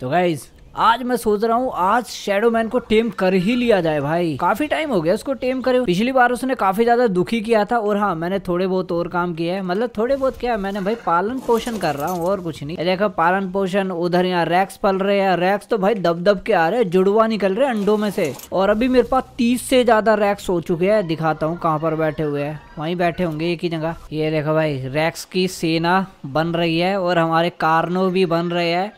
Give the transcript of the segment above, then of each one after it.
तो गाइज आज मैं सोच रहा हूँ आज शेडो मैन को टेम कर ही लिया जाए भाई। काफी टाइम हो गया उसको टेम करे। पिछली बार उसने काफी ज्यादा दुखी किया था। और हाँ, मैंने थोड़े बहुत और काम किया है, मतलब थोड़े बहुत क्या, मैंने भाई पालन पोषण कर रहा हूँ और कुछ नहीं। देखो पालन पोषण, उधर यहाँ रैक्स पल रहे हैं। रैक्स तो भाई दब दब के आ रहे हैं, जुड़वा निकल रहे अंडों में से। और अभी मेरे पास 30 से ज्यादा रैक्स हो चुके हैं। दिखाता हूँ कहाँ पर बैठे हुए हैं, वहीं बैठे होंगे एक ही जगह। ये देखो भाई रैक्स की सेना बन रही है और हमारे कार्नो भी बन रहे हैं।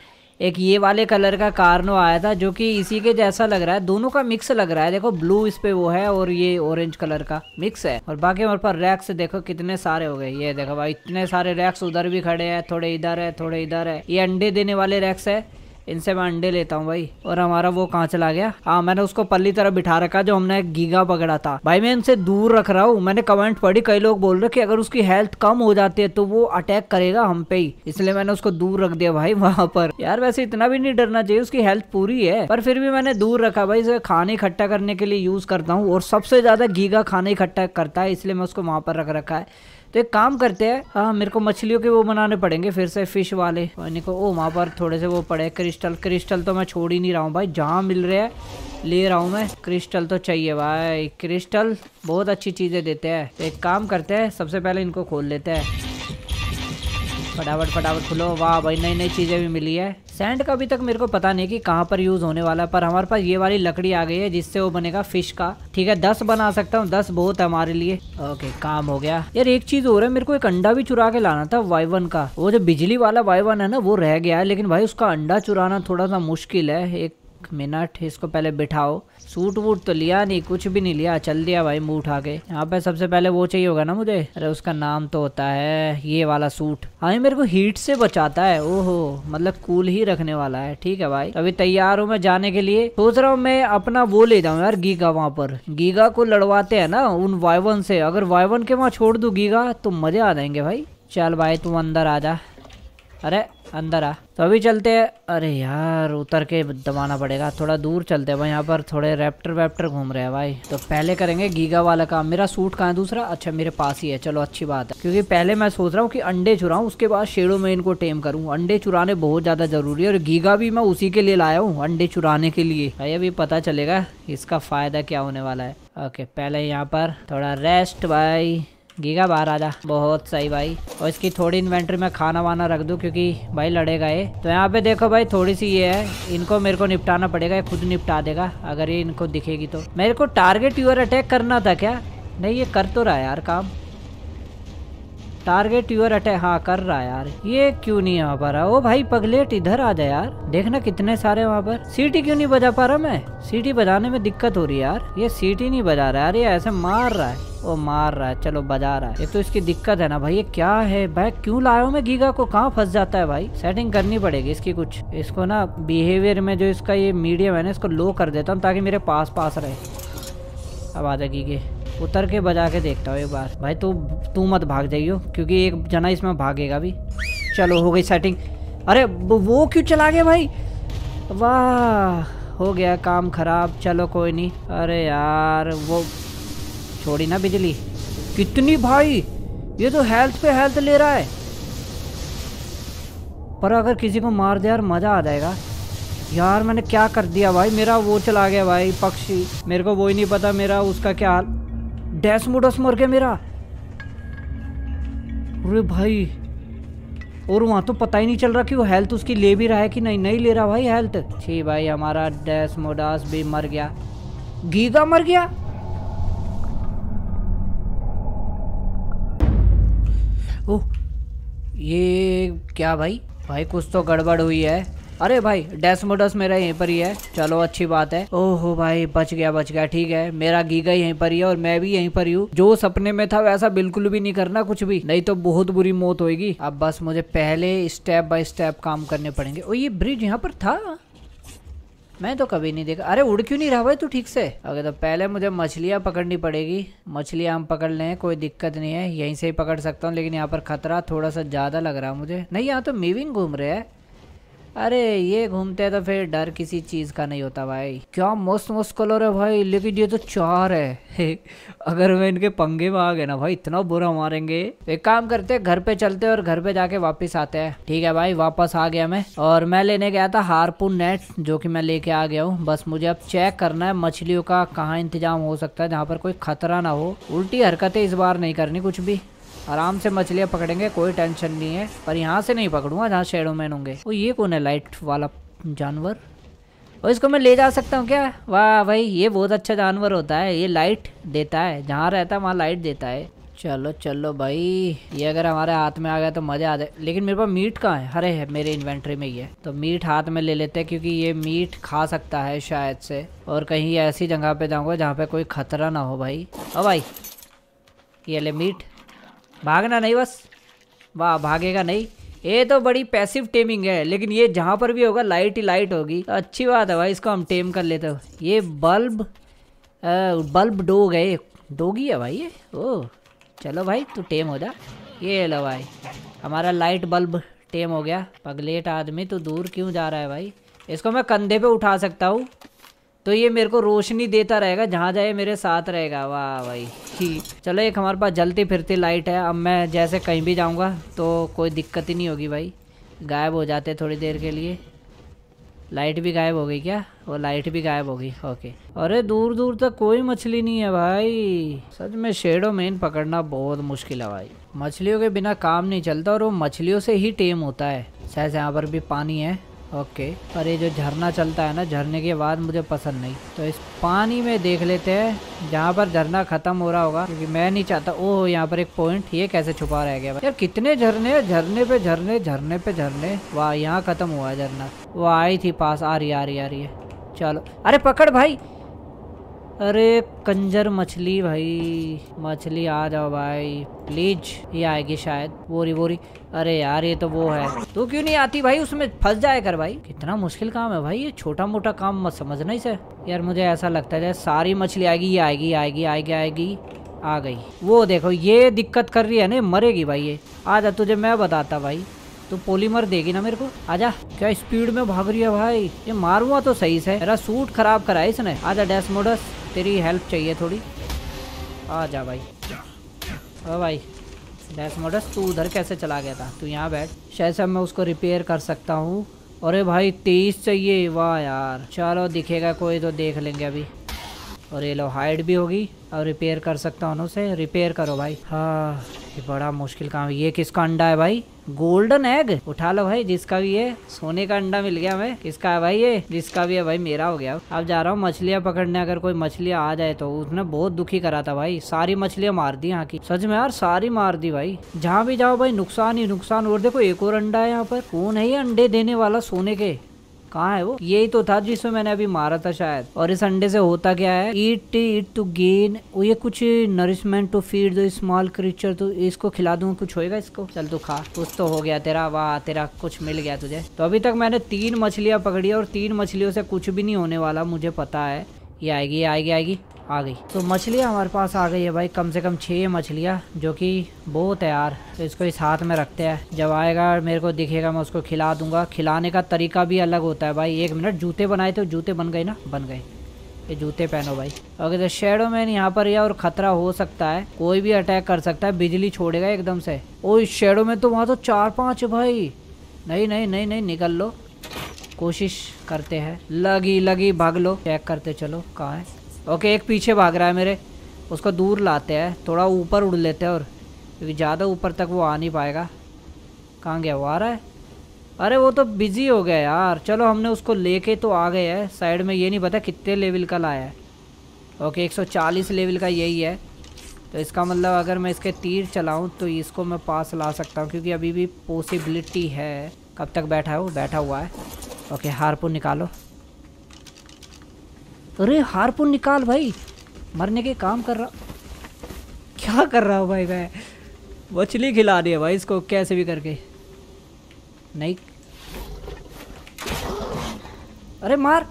एक ये वाले कलर का कार्नो आया था जो कि इसी के जैसा लग रहा है, दोनों का मिक्स लग रहा है। देखो ब्लू इस पे वो है और ये ऑरेंज कलर का मिक्स है। और बाकी हमारे पास रैक्स देखो कितने सारे हो गए। ये देखो भाई इतने सारे रैक्स उधर भी खड़े हैं, थोड़े इधर है, थोड़े इधर है। ये अंडे देने वाले रैक्स है, इनसे मैं अंडे लेता हूँ भाई। और हमारा वो कहाँ चला गया? हाँ, मैंने उसको पल्ली तरफ बिठा रखा जो हमने गीगा पकड़ा था। भाई मैं इनसे दूर रख रहा हूँ। मैंने कमेंट पढ़ी, कई लोग बोल रहे कि अगर उसकी हेल्थ कम हो जाती है तो वो अटैक करेगा हम पे ही, इसलिए मैंने उसको दूर रख दिया भाई वहाँ पर। यार वैसे इतना भी नहीं डरना चाहिए, उसकी हेल्थ पूरी है, पर फिर भी मैंने दूर रखा भाई। इसे खाने इकट्ठा करने के लिए यूज करता हूँ और सबसे ज्यादा गीगा खाने इकट्ठा करता है, इसलिए मैं उसको वहाँ पर रख रखा है। तो एक काम करते हैं, हाँ मेरे को मछलियों के वो बनाने पड़ेंगे फिर से, फिश वाले। ओ वहाँ पर थोड़े से वो पड़े क्रिस्टल। क्रिस्टल तो मैं छोड़ ही नहीं रहा हूँ भाई, जहाँ मिल रहे हैं ले रहा हूँ मैं। क्रिस्टल तो चाहिए भाई, क्रिस्टल बहुत अच्छी चीज़ें देते हैं। तो एक काम करते हैं, सबसे पहले इनको खोल लेते हैं। फटाफट फटाफट खुलो। वाह भाई नई नई चीज़ें भी मिली है। सैंड का अभी तक मेरे को पता नहीं कि कहाँ पर यूज़ होने वाला है, पर हमारे पास ये वाली लकड़ी आ गई है जिससे वो बनेगा फिश का। ठीक है 10 बना सकता हूँ, 10 बहुत है हमारे लिए। ओके काम हो गया। यार एक चीज़ हो रहा है, मेरे को एक अंडा भी चुरा के लाना था वाइवन का। वो जो बिजली वाला वाइवन है ना वो रह गया है, लेकिन भाई उसका अंडा चुराना थोड़ा सा मुश्किल है। एक मिनट, इसको पहले बिठाओ। सूट वूट तो लिया नहीं, कुछ भी नहीं लिया, चल दिया भाई मुँह उठा के। यहाँ पे सबसे पहले वो चाहिए होगा ना मुझे, अरे उसका नाम तो होता है ये वाला सूट। हाँ ये मेरे को हीट से बचाता है। ओहो मतलब कूल ही रखने वाला है। ठीक है भाई अभी तैयार हूँ मैं जाने के लिए। सोच रहा हूँ मैं अपना वो ले जाऊँ यार गीगा। वहाँ पर गीगा को लड़वाते है ना उन वाइवन से, अगर वाइवन के वहाँ छोड़ दूँ गीगा तो मजे आ जाएंगे भाई। चल भाई तुम अंदर आ जा, अरे अंदर आ। तो अभी चलते हैं, अरे यार उतर के दबाना पड़ेगा। थोड़ा दूर चलते हैं भाई, यहाँ पर थोड़े रैप्टर वैप्टर घूम रहे हैं भाई। तो पहले करेंगे गीगा वाला काम। मेरा सूट कहाँ है दूसरा? अच्छा मेरे पास ही है, चलो अच्छी बात है। क्योंकि पहले मैं सोच रहा हूँ कि अंडे चुराऊँ, उसके बाद शेडो में इनको टेम करूँ। अंडे चुराने बहुत ज़्यादा ज़रूरी है और गीगा भी मैं उसी के लिए लाया हूँ, अंडे चुराने के लिए भाई। अभी पता चलेगा इसका फ़ायदा क्या होने वाला है। ओके पहले यहाँ पर थोड़ा रेस्ट। भाई गीगा बाहर आ जा। बहुत सही भाई। और इसकी थोड़ी इन्वेंट्री में खाना वाना रख दूं क्योंकि भाई लड़ेगा ये। तो यहाँ पे देखो भाई थोड़ी सी ये है, इनको मेरे को निपटाना पड़ेगा, ये खुद निपटा देगा अगर ये इनको दिखेगी तो। मेरे को टारगेट यूअर अटैक करना था क्या? नहीं ये कर तो रहा है यार काम, टारगेट यूअर अटैक हाँ कर रहा है यार। ये क्यों नहीं यहाँ पर? ओ भाई पगलेट इधर आ जाए यार, देखना कितने सारे वहाँ पर। सीटी क्यों नहीं बजा पा रहा मैं? सीटी बजाने में दिक्कत हो रही है यार, ये सीटी नहीं बजा रहा यार, ये ऐसे मार रहा है। ओ मार रहा है, चलो बजा रहा है। ये तो इसकी दिक्कत है ना भाई। ये क्या है भाई, क्यों लाया हूँ मैं गीगा को? कहाँ फंस जाता है भाई? सेटिंग करनी पड़ेगी इसकी कुछ। इसको ना बिहेवियर में जो इसका ये मीडियम है ना इसको लो कर देता हूँ ताकि मेरे पास पास रहे। अब आ जाए गीगे, उतर के बजा के देखता हूँ एक बार। भाई तू मत भाग जाइयो क्योंकि एक जना इसमें भागेगा भी। चलो हो गई सेटिंग। अरे वो क्यों चला गया भाई? वाह हो गया काम खराब। चलो कोई नहीं। अरे यार वो छोड़ी ना बिजली कितनी भाई, ये तो हेल्थ पे हेल्थ ले रहा है। पर अगर किसी को मार दे यार मजा आ जाएगा। यार मैंने क्या कर दिया भाई, मेरा वो चला गया भाई पक्षी। मेरे को वो ही नहीं पता मेरा उसका क्या हाल। डैशमोडस मर गया मेरा। अरे भाई और वहाँ तो पता ही नहीं चल रहा कि वो हेल्थ उसकी ले भी रहा है कि नहीं। नहीं ले रहा भाई हेल्थ। ठीक भाई हमारा डैशमोडस भी मर गया, गीगा मर गया। ओह ये क्या भाई, भाई कुछ तो गड़बड़ हुई है। अरे भाई डैशमोडस मेरा यहीं पर ही है, चलो अच्छी बात है। ओहो भाई बच गया बच गया। ठीक है मेरा गीगा यहीं पर ही है और मैं भी यहीं पर ही हूँ। जो सपने में था वैसा बिल्कुल भी नहीं करना कुछ भी, नहीं तो बहुत बुरी मौत होगी। अब बस मुझे पहले स्टेप बाय स्टेप काम करने पड़ेंगे। ओ ये ब्रिज यहाँ पर था, मैं तो कभी नहीं देखा। अरे उड़ क्यों नहीं रहा भाई तू ठीक से? अगर तो पहले मुझे मछलियाँ पकड़नी पड़ेगी। मछलियाँ हम पकड़ लें, कोई दिक्कत नहीं है, यहीं से ही पकड़ सकता हूँ। लेकिन यहाँ पर खतरा थोड़ा सा ज़्यादा लग रहा है मुझे। नहीं यहाँ तो मेविंग घूम रहे हैं। अरे ये घूमते तो फिर डर किसी चीज का नहीं होता भाई। क्या मस्त कलर है भाई, लेकिन ये तो चार है। अगर मैं इनके पंगे में आ गए ना भाई इतना बुरा मारेंगे। एक काम करते हैं घर पे चलते हैं और घर पे जाके वापस आते हैं। ठीक है भाई वापस आ गया मैं, और मैं लेने गया था हार्पून नेट जो कि मैं लेके आ गया हूँ। बस मुझे अब चेक करना है मछलियों का कहाँ इंतजाम हो सकता है जहाँ पर कोई खतरा ना हो। उल्टी हरकतें इस बार नहीं करनी कुछ भी, आराम से मछलियाँ पकड़ेंगे कोई टेंशन नहीं है। पर यहाँ से नहीं पकड़ूंगा जहाँ शेडो मैन होंगे। वो ये कौन है लाइट वाला जानवर, और इसको मैं ले जा सकता हूँ क्या? वाह भाई ये बहुत अच्छा जानवर होता है, ये लाइट देता है, जहाँ रहता है वहाँ लाइट देता है। चलो चलो भाई ये अगर हमारे हाथ में आ गया तो मजा आ जाए। लेकिन मेरे पास मीट कहाँ है? अरे है मेरे इन्वेंट्री में ही है, तो मीट हाथ में ले लेते हैं क्योंकि ये मीट खा सकता है शायद से। और कहीं ऐसी जगह पे जाऊँगा जहाँ पे कोई खतरा ना हो भाई। ओ भाई ये ले मीट, भागना नहीं बस। वाह भागेगा नहीं, ये तो बड़ी पैसिव टेमिंग है। लेकिन ये जहाँ पर भी होगा लाइट ही लाइट होगी, तो अच्छी बात है भाई इसको हम टेम कर लेते हो। ये बल्ब डोग है, डोगी है भाई ये। ओ चलो भाई तू टेम हो जा। ये लो भाई हमारा लाइट बल्ब टेम हो गया। पगलेट आदमी तू दूर क्यों जा रहा है भाई? इसको मैं कंधे पे उठा सकता हूँ तो ये मेरे को रोशनी देता रहेगा, जहाँ जाए मेरे साथ रहेगा। वाह भाई ठीक। चलो एक हमारे पास जलती फिरती लाइट है, अब मैं जैसे कहीं भी जाऊँगा तो कोई दिक्कत ही नहीं होगी भाई। गायब हो जाते थोड़ी देर के लिए। लाइट भी गायब हो गई क्या? वो लाइट भी गायब हो गई, ओके। अरे दूर दूर तक कोई मछली नहीं है भाई। सच में शेडो मैन पकड़ना बहुत मुश्किल है भाई, मछलियों के बिना काम नहीं चलता और वो मछलियों से ही टेम होता है। शायद यहाँ पर भी पानी है, ओके। पर ये जो झरना चलता है ना, झरने की आवाज़ मुझे पसंद नहीं। तो इस पानी में देख लेते हैं जहाँ पर झरना ख़त्म हो रहा होगा, क्योंकि मैं नहीं चाहता। ओह यहाँ पर एक पॉइंट, ये कैसे छुपा रह गया भाई? यार कितने झरने हैं, झरने पे झरने, झरने पे झरने। वाह यहाँ ख़त्म हुआ झरना। वो आई थी पास, आ रही आ रही आ रही है। चलो अरे पकड़ भाई, अरे कंजर मछली भाई, मछली आ जाओ भाई प्लीज। ये आएगी शायद, बोरी बोरी। अरे यार ये तो वो है, तू क्यों नहीं आती भाई? उसमें फंस जाए कर भाई। कितना मुश्किल काम है भाई ये, छोटा मोटा काम मत समझना इसे। यार मुझे ऐसा लगता है सारी मछली आएगी, ये आएगी आएगी आएगी आएगी, आ गई। वो देखो ये दिक्कत कर रही है ना, मरेगी भाई ये। आ जा तुझे मैं बताता भाई, तो पॉलीमर देगी ना मेरे को। आजा। क्या स्पीड में भाग रही है भाई ये, मारूंगा तो सही से। मेरा सूट खराब करा है इसने। आजा डेस्मोडस तेरी हेल्प चाहिए थोड़ी, आजा भाई। ओ भाई डेस्मोडस तू उधर कैसे चला गया था? तू यहाँ बैठ, शायद से मैं उसको रिपेयर कर सकता हूँ। अरे भाई 23 चाहिए, वाह यार। चलो दिखेगा कोई तो देख लेंगे अभी। और ये लो हाइड भी होगी और रिपेयर कर सकता हूँ उसे। रिपेयर करो भाई। हाँ ये बड़ा मुश्किल काम है। ये किसका अंडा है भाई? गोल्डन एग उठा लो भाई, जिसका भी है। सोने का अंडा मिल गया हमें। किसका है भाई ये? जिसका भी है भाई, मेरा हो गया। अब जा रहा हूँ मछलियाँ पकड़ने, अगर कोई मछलियाँ आ जाए तो। उसने बहुत दुखी करा था भाई, सारी मछलियाँ मार दी यहाँ की। सच में यार सारी मार दी भाई, जहाँ भी जाओ भाई नुकसान ही नुकसान। और देखो एक और अंडा है यहाँ पर। कौन है ये अंडे देने वाला सोने के? कहाँ है वो? यही तो था जिसमें मैंने अभी मारा था शायद। और इस अंडे से होता क्या है? ईट टू गेन, ये कुछ नरिशमेंट टू फीड दो स्मॉल क्रीचर। तो इसको खिला दूँ, कुछ होएगा इसको? चल तू खा, कुछ तो हो गया तेरा। वाह तेरा कुछ मिल गया तुझे। तो अभी तक मैंने 3 मछलियाँ पकड़ी और 3 मछलियों से कुछ भी नहीं होने वाला, मुझे पता है। ये आएगी आएगी आएगी, आ गई। तो मछलियाँ हमारे पास आ गई है भाई, कम से कम 6 मछलियाँ, जो कि बहुत है यार। तो इसको इस हाथ में रखते हैं, जब आएगा मेरे को दिखेगा मैं उसको खिला दूंगा। खिलाने का तरीका भी अलग होता है भाई। एक मिनट, जूते बनाए थे, जूते बन गए ना? बन गए। ये जूते पहनो भाई। अगर तो शेडो मैन यहाँ पर या और ख़तरा हो सकता है, कोई भी अटैक कर सकता है, बिजली छोड़ेगा एकदम से। ओ शेडो मैन तो वहाँ तो 4-5 भाई। नहीं नहीं नहीं नहीं, निकल लो। कोशिश करते हैं, लगी लगी, भाग लो। चेक करते चलो कहाँ है। ओके एक पीछे भाग रहा है मेरे, उसको दूर लाते हैं, थोड़ा ऊपर उड़ लेते हैं और, क्योंकि ज़्यादा ऊपर तक वो आ नहीं पाएगा। कहाँ गया वो? आ रहा है। अरे वो तो बिजी हो गया यार। चलो हमने उसको लेके तो आ गए हैं साइड में। ये नहीं पता कितने लेवल का लाया है। ओके 140 लेवल का यही है। तो इसका मतलब अगर मैं इसके तीर चलाऊँ तो इसको मैं पास ला सकता हूँ, क्योंकि अभी भी पॉसिबिलिटी है। कब तक बैठा है वो? बैठा हुआ है। ओके हार्पून निकालो। अरे हार्पून निकाल भाई, मरने के काम कर रहा। क्या कर रहा हूँ भाई मैं? मछली खिला रही है भाई इसको कैसे भी करके। नहीं अरे मार,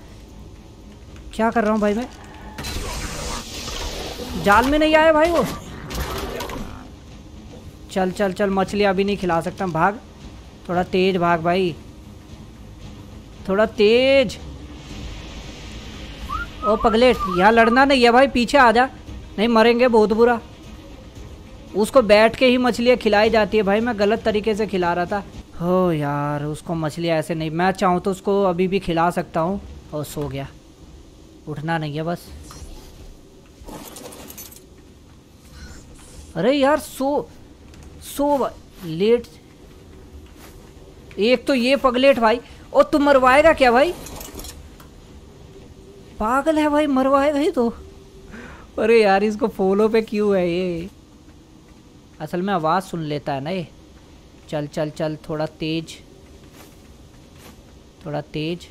क्या कर रहा हूँ भाई मैं? जाल में नहीं आया भाई वो। चल चल चल, मछली अभी नहीं खिला सकता, भाग थोड़ा तेज भाग भाई। थोड़ा तेज। ओ पगले, यहाँ लड़ना नहीं है भाई, पीछे आ जा, नहीं मरेंगे बहुत बुरा। उसको बैठ के ही मछलियाँ खिलाई जाती है भाई, मैं गलत तरीके से खिला रहा था। हो यार, उसको मछलियाँ ऐसे नहीं, मैं चाहूँ तो उसको अभी भी खिला सकता हूँ। और सो गया, उठना नहीं है बस। अरे यार सो लेट। एक तो ये पगलेट भाई, और तुम मरवाएगा क्या भाई? पागल है भाई, मरवाएगा ही तो। अरे यार इसको फॉलो पे क्यों है ये? असल में आवाज़ सुन लेता है ना ये। चल चल चल, थोड़ा तेज थोड़ा तेज।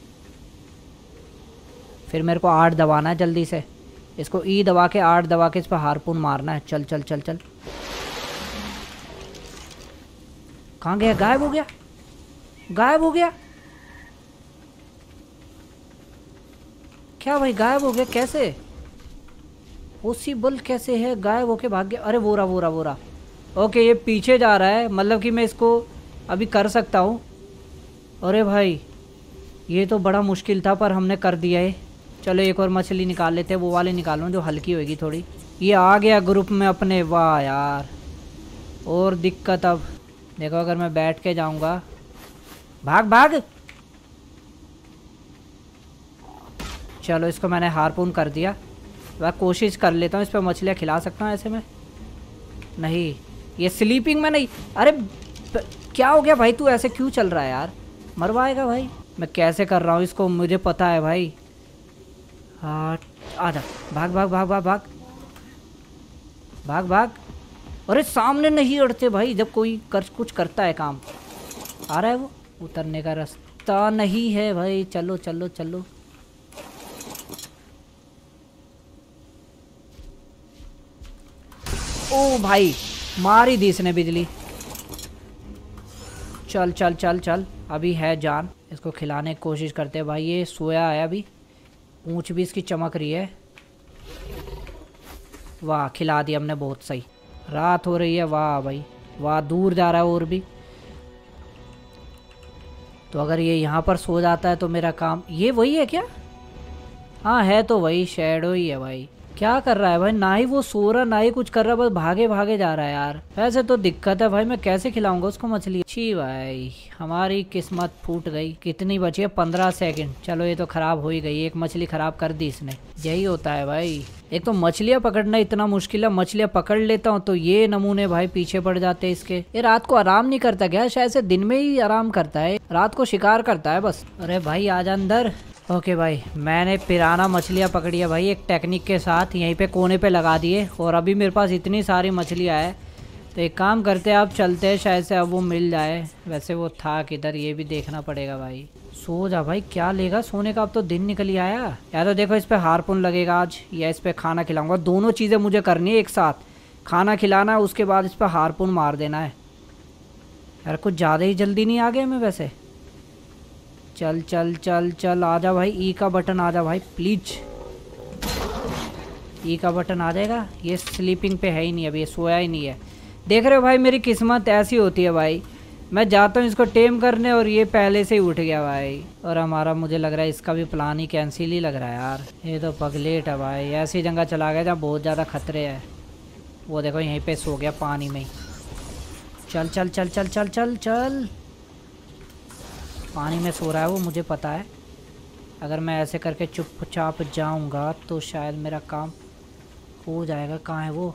फिर मेरे को 8 दबाना है जल्दी से। इसको ई दबा के 8 दबा के इस पर हारपून मारना है। चल चल चल चल, कहाँ गया? गायब हो गया, गायब हो गया क्या भाई? गायब हो गया कैसे? पॉसिबल कैसे है? गायब होके भाग गया। अरे वोरा वोरा वोरा, ओके ये पीछे जा रहा है, मतलब कि मैं इसको अभी कर सकता हूँ। अरे भाई ये तो बड़ा मुश्किल था, पर हमने कर दिया है। चलो एक और मछली निकाल लेते हैं, वो वाले निकालो जो हल्की होगी थोड़ी। ये आ गया ग्रुप में अपने, वाह यार। और दिक्कत अब देखो, अगर मैं बैठ के जाऊँगा, भाग भाग। चलो इसको मैंने हारपून कर दिया। मैं कोशिश कर लेता हूँ, इस पर मछलियाँ खिला सकता हूँ ऐसे में। नहीं ये स्लीपिंग में नहीं। अरे क्या हो गया भाई, तू ऐसे क्यों चल रहा है यार? मरवाएगा भाई। मैं कैसे कर रहा हूँ इसको, मुझे पता है भाई। हाँ आ जा, भाग भाग भाग भाग भाग भाग भाग। अरे सामने नहीं अड़ते भाई, जब कोई कुछ करता है काम। आ रहा है वो, उतरने का रास्ता नहीं है भाई। चलो चलो चलो, ओ भाई मार ही दी इसने बिजली। चल चल चल चल, अभी है जान। इसको खिलाने की कोशिश करते हैं भाई। ये सोया है अभी, पूंछ भी इसकी चमक रही है। वाह खिला दिया हमने, बहुत सही। रात हो रही है, वाह भाई वाह। दूर जा रहा है और भी, तो अगर ये यहाँ पर सो जाता है तो मेरा काम। ये वही है क्या? हाँ है तो वही, शैडो ही है भाई। क्या कर रहा है भाई? ना ही वो सो रहा ना ही कुछ कर रहा, बस भागे भागे जा रहा है यार। वैसे तो दिक्कत है भाई, मैं कैसे खिलाऊंगा उसको मछली? छी भाई हमारी किस्मत फूट गई। कितनी बची है? 15 सेकंड। चलो ये तो खराब हो ही गई, एक मछली खराब कर दी इसने। यही होता है भाई, एक तो मछलियाँ पकड़ना इतना मुश्किल है। मछलियाँ पकड़ लेता हूँ तो ये नमूने भाई पीछे पड़ जाते हैं इसके। ये रात को आराम नहीं करता क्या? शायद से दिन में ही आराम करता है, रात को शिकार करता है बस। अरे भाई आ जा अंदर। ओके भाई मैंने पिराना मछलियाँ पकड़ी है भाई, एक टेक्निक के साथ। यहीं पे कोने पे लगा दिए, और अभी मेरे पास इतनी सारी मछलियाँ है। तो एक काम करते हैं, आप चलते हैं, शायद से अब वो मिल जाए। वैसे वो था किधर ये भी देखना पड़ेगा भाई। सो जा भाई, क्या लेगा सोने का? अब तो दिन निकल ही आया। या तो देखो इस पर हारपून लगेगा आज, या इस पर खाना खिलाऊँगा। दोनों चीज़ें मुझे करनी है एक साथ, खाना खिलाना है उसके बाद इस पर हारपून मार देना है। यार कुछ ज़्यादा ही जल्दी नहीं आ गया मैं वैसे। चल चल चल चल, आजा भाई, ई का बटन आजा भाई प्लीज। ई का बटन आ जाएगा। ये स्लीपिंग पे है ही नहीं, अभी ये सोया ही नहीं है। देख रहे हो भाई मेरी किस्मत ऐसी होती है भाई। मैं जाता हूँ इसको टेम करने, और ये पहले से ही उठ गया भाई। और हमारा मुझे लग रहा है इसका भी प्लान ही कैंसिल ही लग रहा है यार। ये तो पगलेट है भाई, ऐसी जगह चला गया जहाँ बहुत ज़्यादा खतरे है। वो देखो यहीं पर सो गया पानी में। चल चल चल चल चल चल चल, पानी में सो रहा है वो, मुझे पता है। अगर मैं ऐसे करके चुपचाप जाऊंगा तो शायद मेरा काम हो जाएगा। कहाँ है वो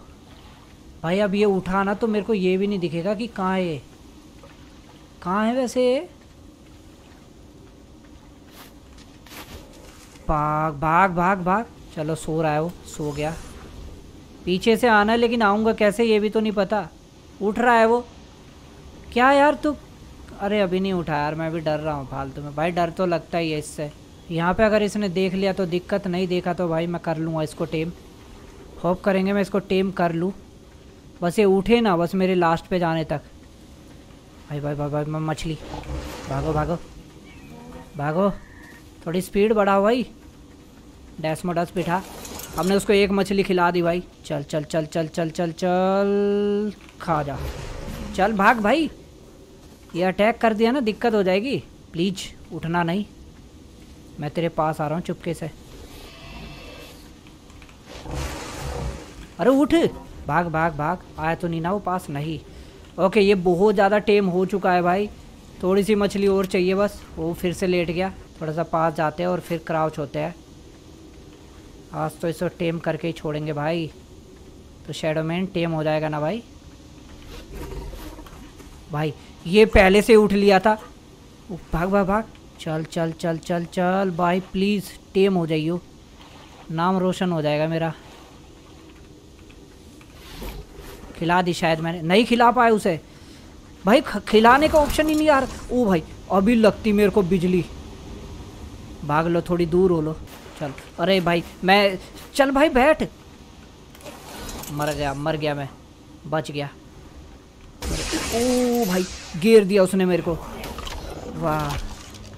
भाई? अब ये उठा ना तो मेरे को ये भी नहीं दिखेगा कि कहाँ है ये। कहाँ है वैसे ये? भाग भाग भाग भाग। चलो सो रहा है वो, सो गया। पीछे से आना है, लेकिन आऊँगा कैसे ये भी तो नहीं पता। उठ रहा है वो क्या यार तू? अरे अभी नहीं उठा यार, मैं भी डर रहा हूँ फालतू में भाई। डर तो लगता ही है इससे। यहाँ पे अगर इसने देख लिया तो दिक्कत, नहीं देखा तो भाई मैं कर लूँगा इसको टेम। होप करेंगे मैं इसको टेम कर लूँ, बस ये उठे ना, बस मेरे लास्ट पे जाने तक। भाई भाई भाई भाई, मैं मछली, भागो भागो भागो, थोड़ी स्पीड बढ़ाओ भाई। डैश में डस बिठा, हमने उसको एक मछली खिला दी भाई। चल चल चल चल चल चल चल, खा जा, चल भाग भाई। ये अटैक कर दिया ना दिक्कत हो जाएगी। प्लीज उठना नहीं, मैं तेरे पास आ रहा हूँ चुपके से। अरे उठ, भाग भाग भाग। आया तो नहीं ना वो पास, नहीं। ओके ये बहुत ज़्यादा टेम हो चुका है भाई, थोड़ी सी मछली और चाहिए बस। वो फिर से लेट गया, थोड़ा सा पास जाते हैं और फिर क्राउच होते हैं। आज तो इसको टेम करके ही छोड़ेंगे भाई। तो शेडोमैन टेम हो जाएगा ना भाई। भाई ये पहले से उठ लिया था। भाग भाग भाग, चल चल चल चल चल भाई प्लीज़ टेम हो जाइयो, नाम रोशन हो जाएगा मेरा। खिला दी शायद मैंने, नहीं खिला पाया उसे भाई, खिलाने का ऑप्शन ही नहीं यार। ओ भाई अभी लगती मेरे को बिजली। भाग लो, थोड़ी दूर हो लो, चल। अरे भाई मैं, चल भाई बैठ। मर गया, मर गया मैं, बच गया। ओ भाई घेर दिया उसने मेरे को, वाह।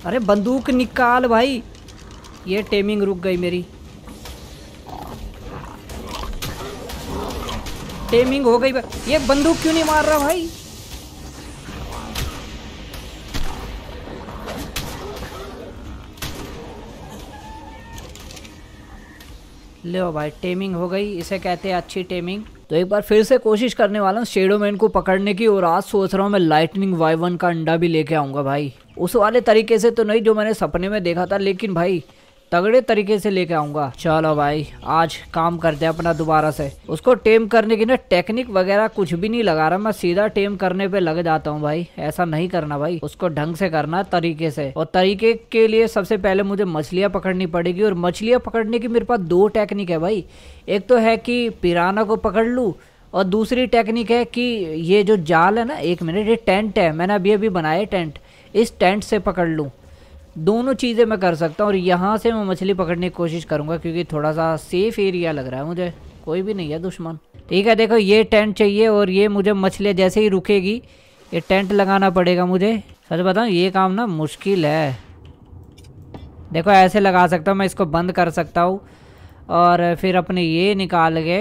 अरे बंदूक निकाल भाई। ये टेमिंग रुक गई मेरी, टेमिंग हो गई। ये बंदूक क्यों नहीं मार रहा भाई? लो भाई टेमिंग हो गई, इसे कहते हैं अच्छी टेमिंग। तो एक बार फिर से कोशिश करने वाला हूँ शेडोमैन को पकड़ने की, और आज सोच रहा हूँ मैं लाइटनिंग वाइवन का अंडा भी लेके आऊँगा भाई। उस वाले तरीके से तो नहीं जो मैंने सपने में देखा था, लेकिन भाई तगड़े तरीके से लेके आऊँगा। चलो भाई आज काम करते हैं अपना दोबारा से। उसको टेम करने की ना टेक्निक वगैरह कुछ भी नहीं लगा रहा मैं, सीधा टेम करने पे लग जाता हूँ भाई। ऐसा नहीं करना भाई, उसको ढंग से करना है, तरीके से। और तरीके के लिए सबसे पहले मुझे मछलियाँ पकड़नी पड़ेगी, और मछलियाँ पकड़ने की मेरे पास दो टेक्निक है भाई। एक तो है कि पिराना को पकड़ लूँ, और दूसरी टेक्निक है कि ये जो जाल है ना, एक मिनट, ये टेंट है, मैंने अभी अभी बनाया टेंट, इस टेंट से पकड़ लूँ। दोनों चीज़ें मैं कर सकता हूँ, और यहाँ से मैं मछली पकड़ने की कोशिश करूँगा क्योंकि थोड़ा सा सेफ एरिया लग रहा है मुझे, कोई भी नहीं है दुश्मन। ठीक है देखो ये टेंट चाहिए, और ये मुझे मछली जैसे ही रुकेगी ये टेंट लगाना पड़ेगा मुझे। सच बताऊँ ये काम ना मुश्किल है। देखो ऐसे लगा सकता हूँ मैं, इसको बंद कर सकता हूँ, और फिर अपने ये निकाल के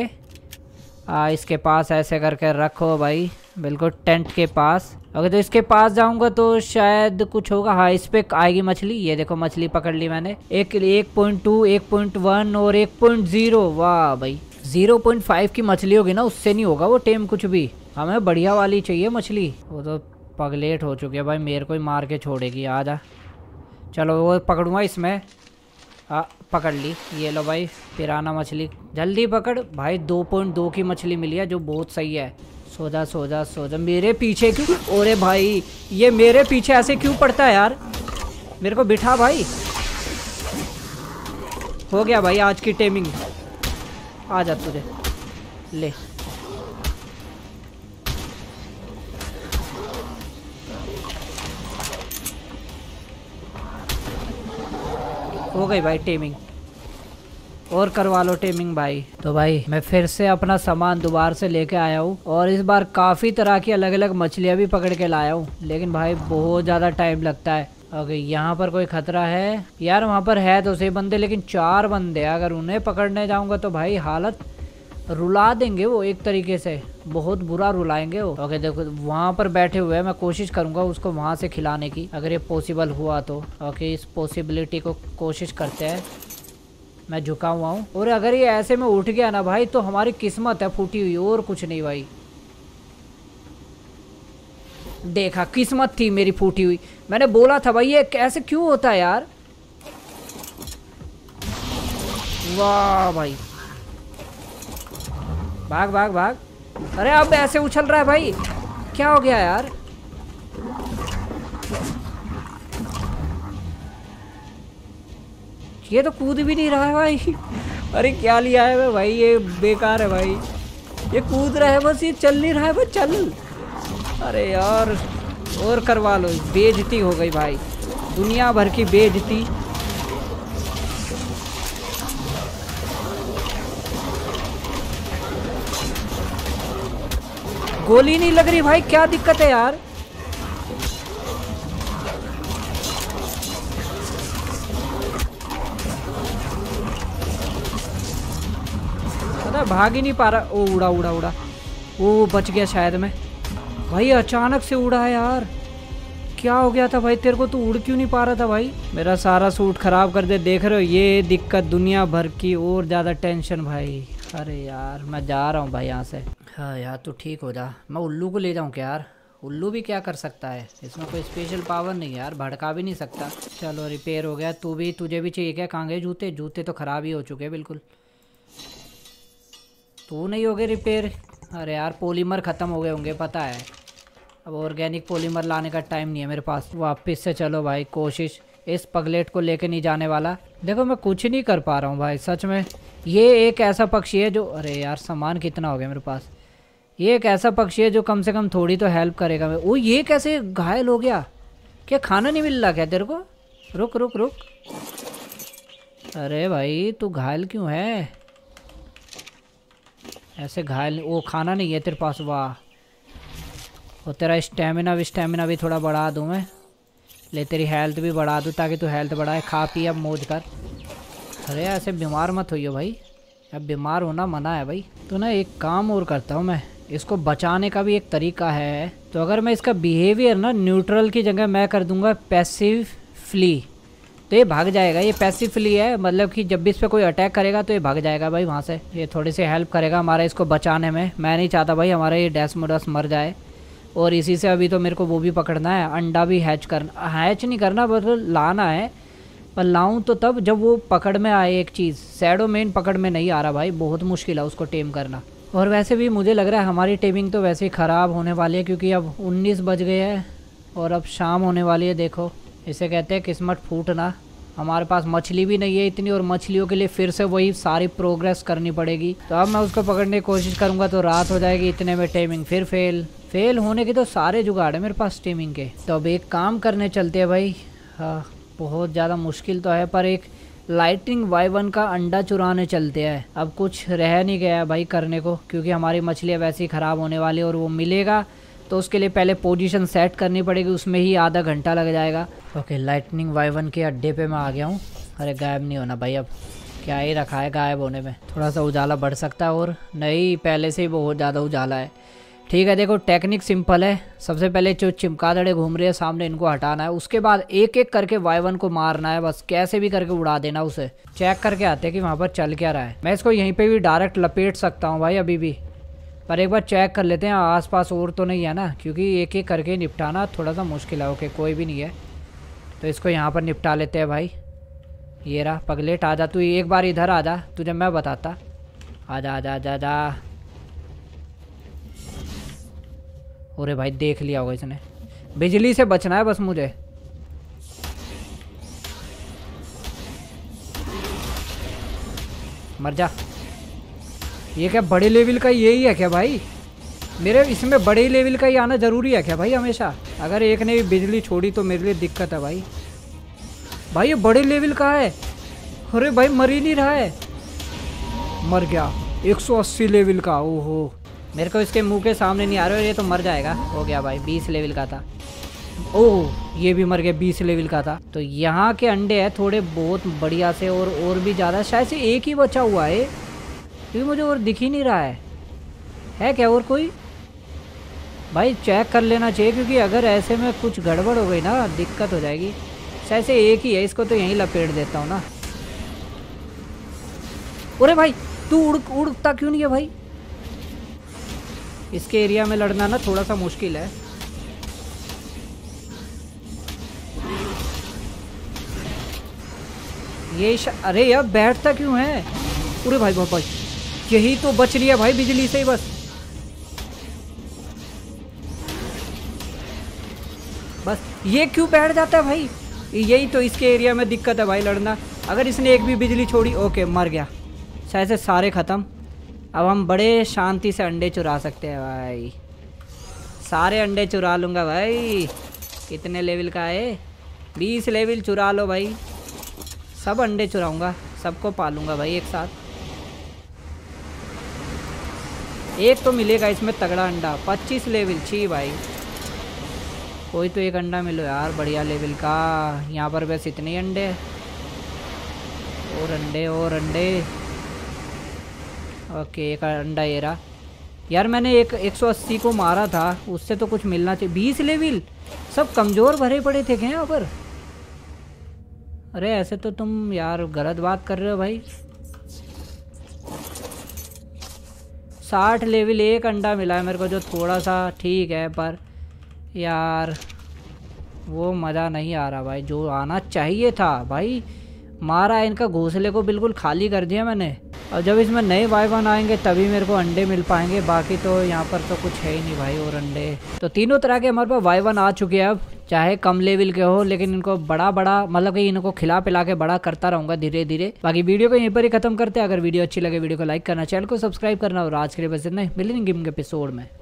इसके पास ऐसे करके रखो भाई, बिल्कुल टेंट के पास। अगर तो इसके पास जाऊंगा तो शायद कुछ होगा। हाँ इस पर आएगी मछली। ये देखो मछली पकड़ ली मैंने, एक 1.2, 1.1 और 1.0। वाह भाई 0.5 की मछली होगी ना, उससे नहीं होगा वो टेम कुछ भी। हमें बढ़िया वाली चाहिए मछली। वो तो पगलेट हो चुकी है भाई, मेरे को ही मार के छोड़ेगी। आ जा, चलो वो पकड़ूँगा इसमें। पकड़ ली, ये लो भाई पिराना मछली। जल्दी पकड़ भाई, 2.2 की मछली मिली है जो बहुत सही है। सोजा सोजा सोजा, मेरे पीछे क्यों? ओरे भाई ये मेरे पीछे ऐसे क्यों पड़ता है यार? मेरे को बिठा भाई। हो गया भाई आज की टेमिंग। आ जा तुझे ले। हो गई भाई टेमिंग, और करवा लो टेमिंग भाई। तो भाई मैं फिर से अपना सामान दोबारा से लेके आया हूँ, और इस बार काफ़ी तरह की अलग अलग मछलियाँ भी पकड़ के लाया हूँ, लेकिन भाई बहुत ज़्यादा टाइम लगता है। अगर यहाँ पर कोई खतरा है यार, वहाँ पर है तो सही बंदे, लेकिन 4 बंदे, अगर उन्हें पकड़ने जाऊँगा तो भाई हालत रुला देंगे वो, एक तरीके से बहुत बुरा रुलाएंगे वो। ओके देखो वहाँ पर बैठे हुए हैं, मैं कोशिश करूँगा उसको वहाँ से खिलाने की, अगर ये पॉसिबल हुआ तो। ओके इस पॉसिबिलिटी को कोशिश करते हैं। मैं झुका हुआ हूँ, और अगर ये ऐसे में उठ गया ना भाई तो हमारी किस्मत है फूटी हुई, और कुछ नहीं भाई। देखा किस्मत थी मेरी फूटी हुई, मैंने बोला था भाई ये ऐसे क्यों होता है यार। वाह भाई भाग भाग भाग। अरे अब ऐसे उछल रहा है भाई, क्या हो गया यार? ये तो कूद भी नहीं रहा है भाई। अरे क्या लिया है भाई, ये बेकार है भाई। ये कूद रहा है बस, ये चल नहीं रहा है भाई। चल अरे यार, और करवा लो। बेइज्जती हो गई भाई, दुनिया भर की बेइज्जती। गोली नहीं लग रही भाई, क्या दिक्कत है यार? भाग ही नहीं पा रहा। ओ उड़ा उड़ा उड़ा, ओ बच गया शायद मैं भाई, अचानक से उड़ा है यार। क्या हो गया था भाई तेरे को, तू उड़ क्यों नहीं पा रहा था भाई? मेरा सारा सूट खराब कर दे, देख रहे हो ये दिक्कत दुनिया भर की, और ज़्यादा टेंशन भाई। अरे यार मैं जा रहा हूँ भाई यहाँ से। हाँ यार तू ठीक हो जा, मैं उल्लू को ले जाऊँ क्या यार? उल्लू भी क्या कर सकता है, इसमें कोई स्पेशल पावर नहीं है यार, भड़का भी नहीं सकता। चलो रिपेयर हो गया, तू भी तुझे भी चाहिए क्या कांगे जूते? जूते तो ख़राब ही हो चुके हैं बिल्कुल। तू नहीं हो गए रिपेयर? अरे यार पॉलीमर ख़त्म हो गए होंगे पता है, अब ऑर्गेनिक पॉलीमर लाने का टाइम नहीं है मेरे पास। वापस से चलो भाई, कोशिश इस पगलेट को लेके नहीं जाने वाला। देखो मैं कुछ नहीं कर पा रहा हूँ भाई सच में। ये एक ऐसा पक्षी है जो, अरे यार सामान कितना हो गया मेरे पास, ये एक ऐसा पक्षी है जो कम से कम थोड़ी तो हेल्प करेगा। मैं वो ये कैसे घायल हो गया? क्या खाना नहीं मिल रहा क्या तेरे को? रुक रुक रुक, अरे भाई तू घायल क्यों है ऐसे? घायल वो खाना नहीं है तेरे पास? वाह, और तेरा स्टेमिना भी थोड़ा बढ़ा दूँ मैं, ले तेरी हेल्थ भी बढ़ा दूँ ताकि तू हेल्थ बढ़ाए। खा पी अब मौज कर। अरे ऐसे बीमार मत होइयो भाई, अब बीमार होना मना है भाई। तो ना एक काम और करता हूँ मैं, इसको बचाने का भी एक तरीका है। तो अगर मैं इसका बिहेवियर ना न्यूट्रल की जगह मैं कर दूंगा पैसिव फ्ली, तो ये भाग जाएगा। ये पैसिव फ्ली है, मतलब कि जब भी इस पर कोई अटैक करेगा तो ये भाग जाएगा भाई वहाँ से। ये थोड़ी सी हेल्प करेगा हमारा इसको बचाने में। मैं नहीं चाहता भाई हमारा ये डेस्मोडस मर जाए, और इसी से अभी तो मेरे को वो भी पकड़ना है, अंडा भी हैच नहीं करना, बस लाना है। पर लाऊँ तो तब जब वो पकड़ में आए। एक चीज़ सैडो मेन पकड़ में नहीं आ रहा भाई, बहुत मुश्किल है उसको टेम करना। और वैसे भी मुझे लग रहा है हमारी टेमिंग तो वैसे ही ख़राब होने वाली है, क्योंकि अब 19 बज गए हैं और अब शाम होने वाली है। देखो इसे कहते हैं किस्मत फूटना। हमारे पास मछली भी नहीं है इतनी, और मछलियों के लिए फिर से वही सारी प्रोग्रेस करनी पड़ेगी। तो अब मैं उसको पकड़ने की कोशिश करूँगा तो रात हो जाएगी, इतने में टेमिंग फिर फेल होने के तो सारे जुगाड़ है मेरे पास टेमिंग के। तो अब एक काम करने चलते हैं भाई। हाँ बहुत ज़्यादा मुश्किल तो है, पर एक लाइटनिंग वाइवन का अंडा चुराने चलते हैं। अब कुछ रह नहीं गया भाई करने को, क्योंकि हमारी मछलियाँ वैसे ही ख़राब होने वाली, और वो मिलेगा तो उसके लिए पहले पोजीशन सेट करनी पड़ेगी, उसमें ही आधा घंटा लग जाएगा। ओके लाइटनिंग वाइवन के अड्डे पे मैं आ गया हूँ। अरे गायब नहीं होना भाई, अब क्या ही रखा है गायब होने में, थोड़ा सा उजाला बढ़ सकता है, और नहीं पहले से ही बहुत ज़्यादा उजाला है। ठीक है देखो टेक्निक सिंपल है, सबसे पहले जो चिमकादड़े घूम रहे हैं सामने इनको हटाना है, उसके बाद एक एक करके वाइवन को मारना है, बस कैसे भी करके उड़ा देना उसे। चेक करके आते हैं कि वहाँ पर चल क्या रहा है। मैं इसको यहीं पे भी डायरेक्ट लपेट सकता हूँ भाई अभी भी, पर एक बार चेक कर लेते हैं आसपास और तो नहीं है ना, क्योंकि एक एक करके निपटाना थोड़ा सा मुश्किल है। ओके कोई भी नहीं है तो इसको यहाँ पर निपटा लेते हैं भाई। ये रहा पगलेट, आ जा तू एक बार इधर आ जा, तुझे मैं बताता। आ जा आ जा आ जा। अरे भाई देख लिया होगा इसने, बिजली से बचना है बस मुझे। मर जा। ये क्या बड़े लेवल का यही है क्या भाई? मेरे इसमें बड़े लेवल का ही आना ज़रूरी है क्या भाई हमेशा? अगर एक ने भी बिजली छोड़ी तो मेरे लिए दिक्कत है भाई। भाई ये बड़े लेवल का है। अरे भाई मर ही नहीं रहा है, मर गया 180 लेवल का। ओहो मेरे को इसके मुंह के सामने नहीं आ रहा है, ये तो मर जाएगा। हो गया भाई 20 लेवल का था। ओह ये भी मर गया 20 लेवल का था। तो यहाँ के अंडे हैं थोड़े बहुत बढ़िया से, और भी ज़्यादा शायद से एक ही बचा हुआ है, क्योंकि मुझे और दिख ही नहीं रहा है क्या और कोई? भाई चेक कर लेना चाहिए, क्योंकि अगर ऐसे में कुछ गड़बड़ हो गई ना दिक्कत हो जाएगी। शायद से एक ही है, इसको तो यहीं लपेट देता हूँ ना। अरे भाई तू उड़ता क्यों नहीं है भाई? इसके एरिया में लड़ना ना थोड़ा सा मुश्किल है। ये अरे यार बैठता क्यों है? अरे भाई बाबा यही तो बच रही है भाई बिजली से ही बस। बस ये क्यों बैठ जाता है भाई? यही तो इसके एरिया में दिक्कत है भाई लड़ना। अगर इसने एक भी बिजली छोड़ी, ओके मर गया, शायद से सारे ख़त्म। अब हम बड़े शांति से अंडे चुरा सकते हैं भाई। सारे अंडे चुरा लूँगा भाई। कितने लेवल का है? 20 लेवल चुरा लो भाई, सब अंडे चुराऊँगा, सबको पालूँगा भाई एक साथ। एक तो मिलेगा इसमें तगड़ा अंडा। 25 लेवल छी भाई, कोई तो एक अंडा मिलो यार बढ़िया लेवल का। यहाँ पर बस इतने ही अंडे और अंडे। ओके एक अंडा ये रहा। यार मैंने एक 180 को मारा था, उससे तो कुछ मिलना चाहिए। 20 लेवल सब कमज़ोर भरे पड़े थे क्या यहाँ पर? अरे ऐसे तो तुम यार गलत बात कर रहे हो भाई। 60 लेवल एक अंडा मिला है मेरे को, जो थोड़ा सा ठीक है, पर यार वो मज़ा नहीं आ रहा भाई जो आना चाहिए था। भाई मारा इनका घोंसले को बिल्कुल खाली कर दिया मैंने, और जब इसमें नए वाइवन आएंगे तभी मेरे को अंडे मिल पाएंगे, बाकी तो यहाँ पर तो कुछ है ही नहीं भाई। और अंडे तो तीनों तरह के हमारे पास वाइवन आ चुके हैं अब, चाहे कम लेवल के हो, लेकिन इनको बड़ा बड़ा मतलब कि इनको खिला पिला के बड़ा करता रहूँगा धीरे धीरे। बाकी वीडियो को यहीं पर ही खत्म करते हैं। अगर वीडियो अच्छी लगे वीडियो को लाइक करना, चैनल को सब्सक्राइब करना, और आज के लिए बस इतना ही। मिलेंगे गेम के एपिसोड में।